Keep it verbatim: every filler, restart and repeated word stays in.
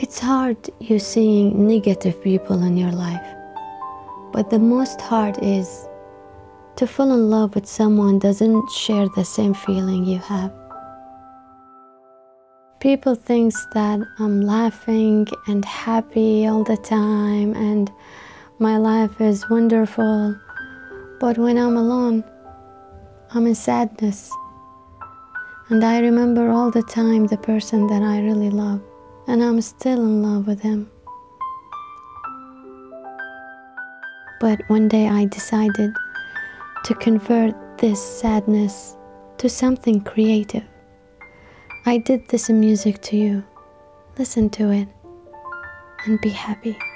It's hard you seeing negative people in your life, but the most hard is to fall in love with someone doesn't share the same feeling you have. People think that I'm laughing and happy all the time and my life is wonderful, but when I'm alone, I'm in sadness. And I remember all the time the person that I really love, and I'm still in love with him. But one day I decided to convert this sadness to something creative. I did this music to you. Listen to it and be happy.